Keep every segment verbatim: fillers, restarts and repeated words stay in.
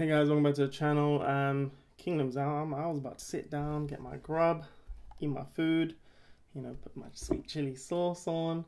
Hey guys, welcome back to the channel. Um, Kingdom's out. I was about to sit down, get my grub, eat my food, you know, put my sweet chili sauce on,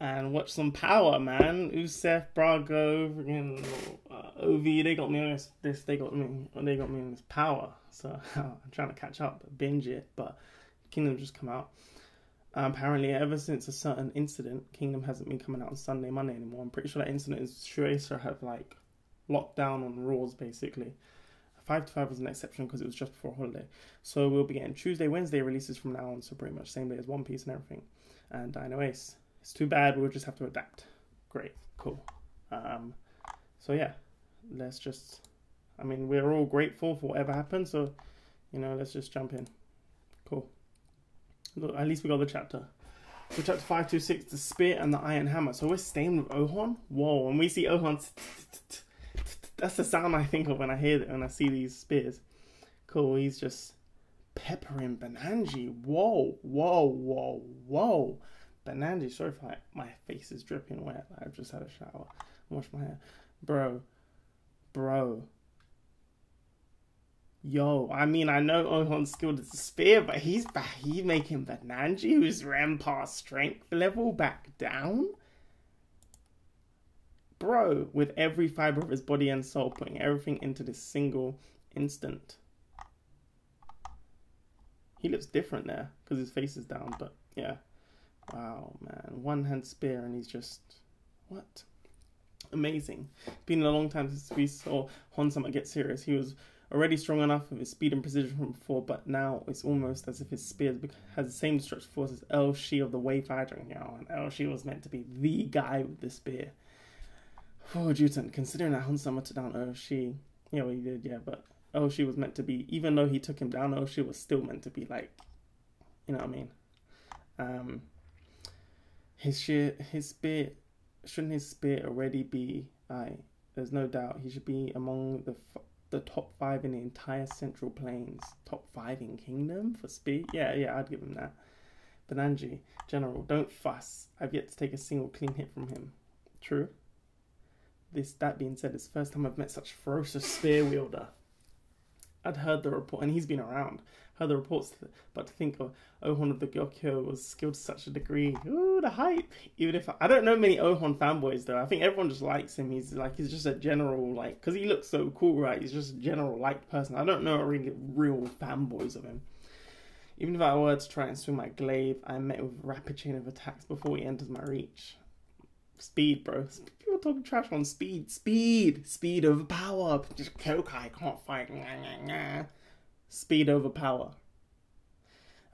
and watch some power, man. Usef, Brago, freaking uh, O V. They got me on this. this they got me. They got me on this power. So I'm trying to catch up, binge it. But Kingdom just come out. Uh, apparently, ever since a certain incident, Kingdom hasn't been coming out on Sunday, Monday anymore. I'm pretty sure that incident is Shueisha have like. locked down on Raws, basically. five to five was an exception because it was just before holiday. So we'll be getting Tuesday, Wednesday releases from now on, so pretty much same day as One Piece and everything. And Dino Ace. It's too bad, we'll just have to adapt. Great, cool. Um, so yeah, let's just... I mean, we're all grateful for whatever happened, so, you know, let's just jump in. Cool. Look, at least we got the chapter. So chapter five two six, the Spear and the Iron Hammer. So we're staying with Ou Hon? Whoa, and we see Ou Hon... That's the sound I think of when I hear that, when I see these spears. Cool, he's just peppering Bananji. Whoa, whoa, whoa, whoa. Bananji, sorry if I, my face is dripping wet. I've just had a shower. Wash my hair. Bro, bro. Yo, I mean, I know Ou Hon's skilled as a spear, but he's back. He's making Bananji, who's Renpa strength level, back down. Bro, with every fiber of his body and soul, putting everything into this single instant. He looks different there, because his face is down, but yeah. Wow, man. One hand spear, and he's just... What? Amazing. It's been a long time since we saw Honsawa get serious. He was already strong enough with his speed and precision from before, but now it's almost as if his spear has the same destructive force as El Shih of the Wayfighter. And, you know, and El Shih was meant to be the guy with the spear. Oh, Jutan, considering that Honsawa took down Oh She, yeah, well, he did, yeah, but Oh She was meant to be, even though he took him down, Oh She was still meant to be, like, you know what I mean? Um, his sheer, his spirit, shouldn't his spirit already be, I, there's no doubt, he should be among the the top five in the entire Central Plains. Top five in Kingdom for speed? Yeah, yeah, I'd give him that. Bananji, General, don't fuss. I've yet to take a single clean hit from him. True. This, that being said, it's the first time I've met such ferocious spear wielder. I'd heard the report, and he's been around, heard the reports, but to think of Ou Hon of the Gokyo was skilled to such a degree. Ooh, the hype. Even if, I, I don't know many Ou Hon fanboys, though. I think everyone just likes him. He's like, he's just a general, like, because he looks so cool, right? He's just a general liked person. I don't know really real fanboys of him. Even if I were to try and swing my glaive, I am met with a rapid chain of attacks before he enters my reach. Speed, bro. People talking trash on speed. Speed. Speed over power. Just Kokai can't fight. Nah, nah, nah. Speed over power.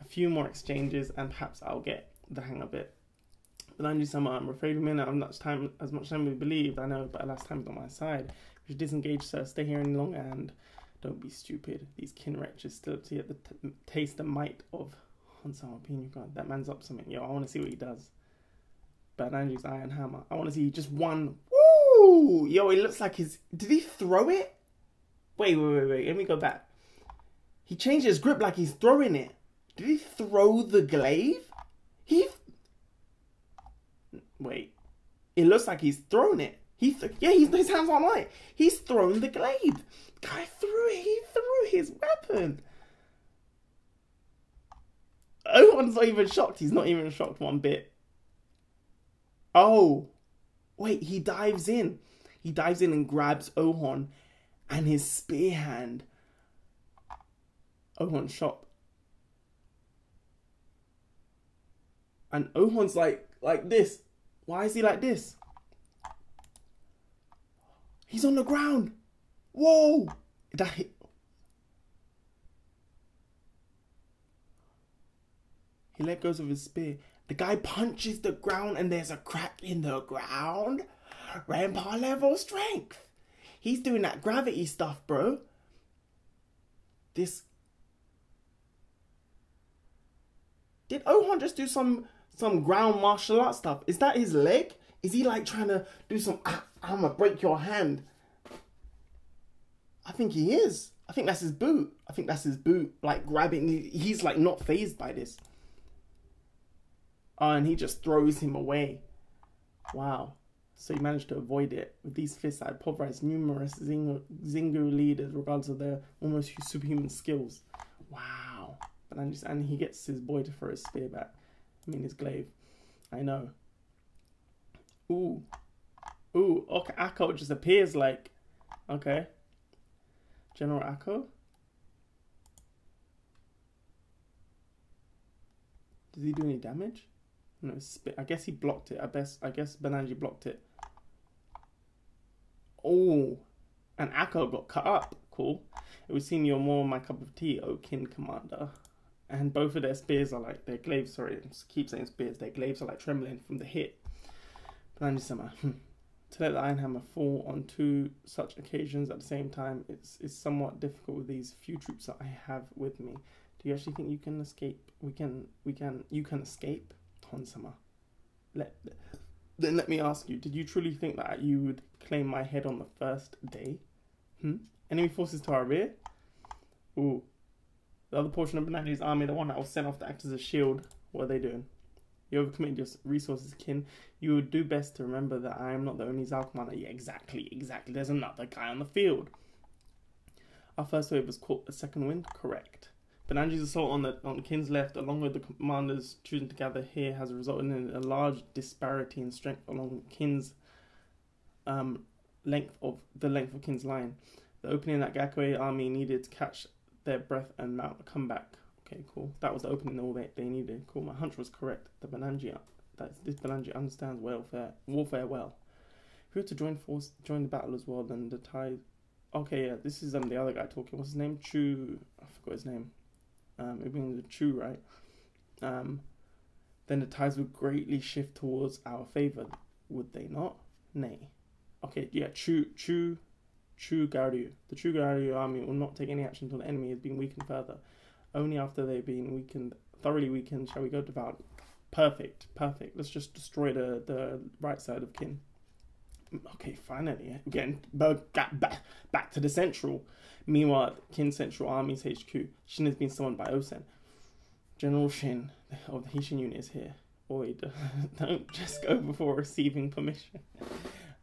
A few more exchanges and perhaps I'll get the hang of it. Bananji-sama, I'm afraid we may not have much time, as much time as we believed. I know, but alas, time's on my side. We should disengage, sir. Stay here any longer and don't be stupid. These kin wretches still see at the t taste and might of Honsawa Pinucan. That man's up something. Yo, I want to see what he does. Bananji's Iron Hammer. I want to see just one. Woo! Yo, it looks like his... Did he throw it? Wait, wait, wait, wait. Let me go back. He changed his grip like he's throwing it. Did he throw the glaive? He... Wait. It looks like he's thrown it. He th Yeah, he's, his hands aren't light. He's thrown the glaive. The guy threw it. He threw his weapon. Oh, one's not even shocked. He's not even shocked one bit. Oh, wait, he dives in. He dives in and grabs Ou Hon and his spear hand. Ou Hon's shot. And Ou Hon's like, like this. Why is he like this? He's on the ground. Whoa. That hit. He let go of his spear. The guy punches the ground and there's a crack in the ground. Renpa level strength. He's doing that gravity stuff, bro. This. Did Ou Hon just do some, some ground martial arts stuff? Is that his leg? Is he like trying to do some, ah, I'm going to break your hand? I think he is. I think that's his boot. I think that's his boot. Like grabbing. He's like not phased by this. Oh, and he just throws him away. Wow. so he managed to avoid it. With these fists, I pulverized numerous Zingu, Zingu leaders, regardless of their almost superhuman skills. Wow. And, just, and he gets his boy to throw his spear back. I mean, his glaive. I know. Ooh. Ooh, okay, Akko just appears like... Okay. General Akko? Does he do any damage? No, spit. I guess he blocked it. I guess, I guess Bananji blocked it. Oh, and Akko got cut up. Cool. It would seem you're more my cup of tea, O Kin Commander. And both of their spears are like, their glaives, sorry, I keep saying spears, their glaives are like trembling from the hit. Bananji-sama, to let the iron hammer fall on two such occasions at the same time it's, it's somewhat difficult with these few troops that I have with me. Do you actually think you can escape? We can, we can, you can escape? Hon-sama, let, then let me ask you, did you truly think that you would claim my head on the first day? Hmm? Enemy forces to our rear? Ooh. The other portion of Bananji's army, the one that was sent off to act as a shield, what are they doing? You overcommitted your resources, Kin. You would do best to remember that I am not the only Zalcomander. Yeah, exactly, exactly. There's another guy on the field. Our first wave was caught a second wind? Correct. Bananji's assault on the on Kin's left, along with the commanders choosing to gather here, has resulted in a large disparity in strength along Kin's um, length of the length of Kin's line. The opening that Gakwe army needed to catch their breath and mount a comeback. Okay, cool. That was the opening all they, they needed. Cool, my hunch was correct. The Bananji, that's, this Bananji understands welfare, warfare well. If you were to join force, join the battle as well, then the tide... Okay, yeah, this is um the other guy talking. What's his name? Chu... I forgot his name. Um, it means Chu, right? Um, then the tides would greatly shift towards our favour, would they not? Nay. Okay, yeah, Chu... Chu... Chouga-ryuu. The Chouga-ryuu army will not take any action until the enemy has been weakened further. Only after they've been weakened, thoroughly weakened, shall we go to battle. Perfect, perfect. Let's just destroy the, the right side of Kin. Okay, finally. Again, back, back to the central. Meanwhile, Kin's central army's H Q. Shin has been summoned by Osen. General Shin of the Heishan Unit is here. Oi, don't just go before receiving permission.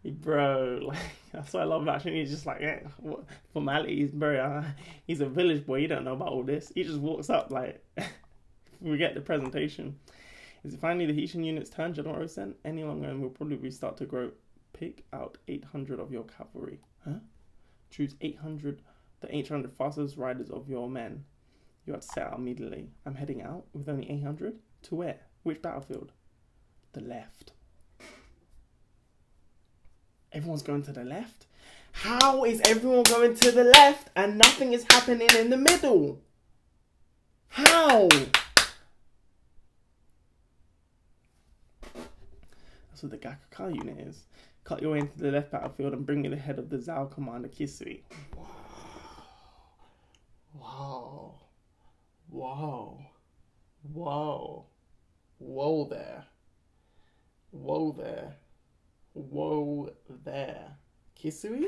Bro, like, that's what I love about Shin. He's just like, yeah, what formalities, bro. Uh, he's a village boy. He don't know about all this. He just walks up like, we get the presentation. Is it finally the Heishan Unit's turn, General Osen? Any longer and we'll probably start to grow. Pick out eight hundred of your cavalry. Huh? Choose eight hundred, the eight hundred fastest riders of your men. You have to set out immediately. I'm heading out with only eight hundred? To where? Which battlefield? The left. Everyone's going to the left? How is everyone going to the left and nothing is happening in the middle? How? That's what the Gakka unit is. Cut your way into the left battlefield and bring in the head of the Zalcomander Kisui. Wow. Wow. Wow. Wow. Whoa there. Whoa there. Whoa there. Kisui?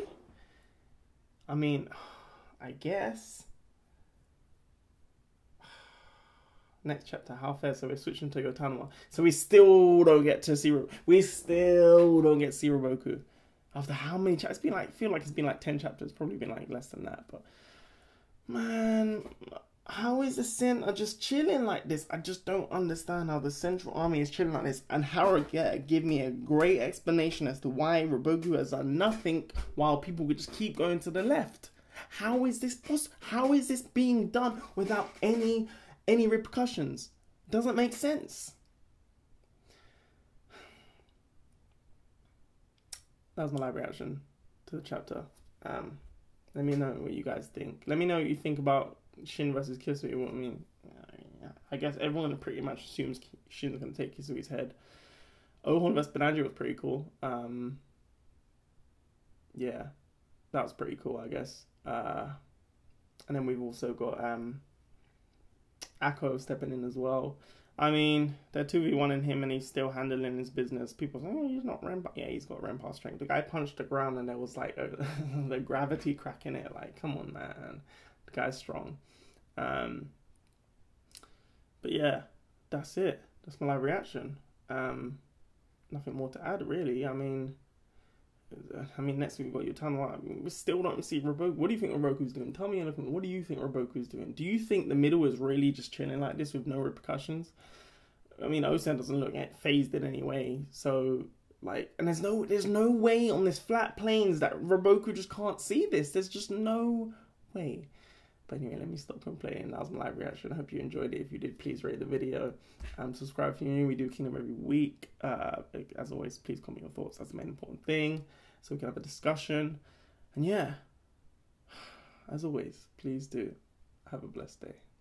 I mean, I guess. Next chapter, how fair, so we're switching to Yotanwa. So we still don't get to see, we still don't get to see Riboku. After how many chapters? It's been like, I feel like it's been like ten chapters, probably been like less than that, but. Man, how is the Sen are just chilling like this? I just don't understand how the Central Army is chilling like this. And Harugeta give me a great explanation as to why Riboku has done nothing while people would just keep going to the left. How is this possible? How is this being done without any any repercussions? Doesn't make sense. That was my live reaction to the chapter. Um, let me know what you guys think. Let me know what you think about Shin versus Kisui. I mean, I guess everyone pretty much assumes Shin's gonna take Kisui's head. Ou Hon versus Bananji was pretty cool. Um, yeah, that was pretty cool, I guess. Uh, and then we've also got um, Akko stepping in as well. I mean, they're two v one in him and he's still handling his business. People say, oh, he's not Renpa. Yeah, he's got Renpa strength. The guy punched the ground and there was like a, the gravity cracking it. Like, come on, man. The guy's strong. Um, but yeah, that's it. That's my live reaction. Um, nothing more to add, really. I mean, I mean, next week we've got Yotanwa. I mean, we still don't see Riboku. What do you think Riboku's doing? Tell me anything. What do you think Riboku's doing? Do you think the middle is really just chilling like this with no repercussions? I mean, Osen doesn't look phased in any way. So, like, and there's no, there's no way on this flat plains that Riboku just can't see this. There's just no way. But anyway, let me stop complaining. That was my live reaction. I hope you enjoyed it. If you did, please rate the video. Um, subscribe if you're new. We do Kingdom every week. Uh, as always, please comment your thoughts. That's the main important thing. So we can have a discussion. And yeah, as always, please do have a blessed day.